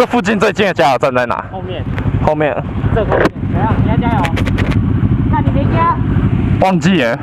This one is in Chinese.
这附近最近的加油站在哪？后面。后面。这后面。怎样？你要加油？那你没加？忘记耶。